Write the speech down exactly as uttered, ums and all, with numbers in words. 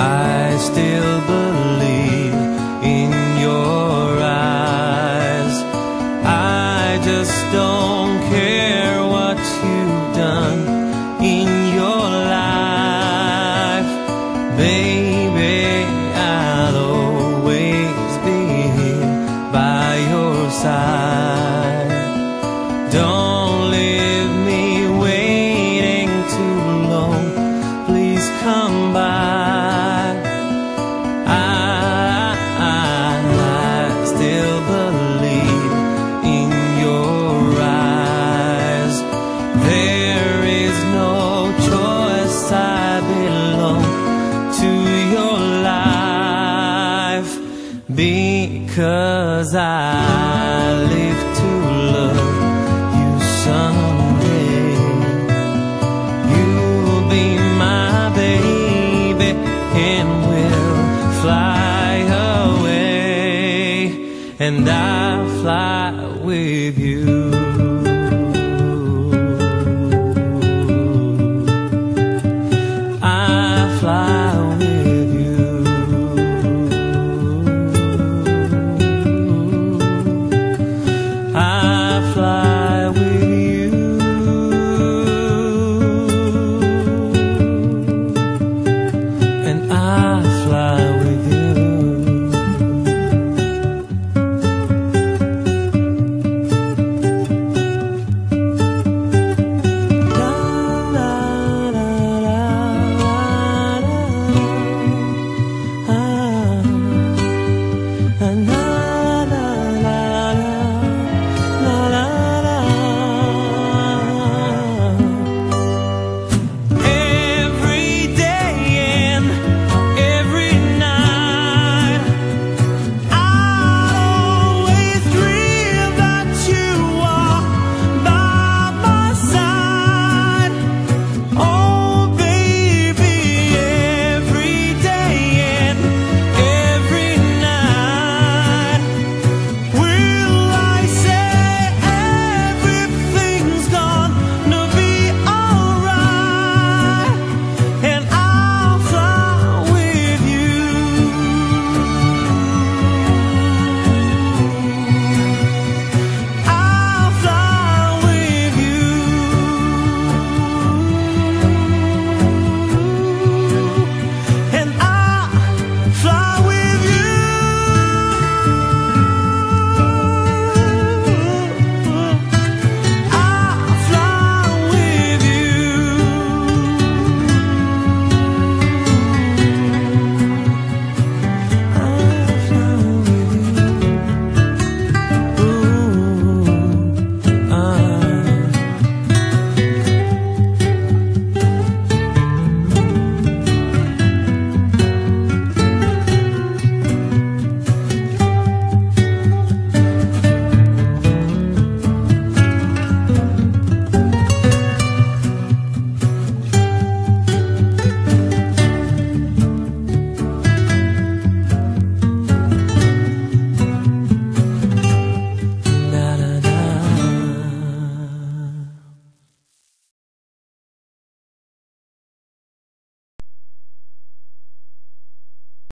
I still believe in your eyes. I just don't care what you've done in your life, baby. I'll always be here by your side. Don't leave me waiting too long, please come by. Because I live to love you someday. You'll be my baby and we'll fly away, and I'll fly with you.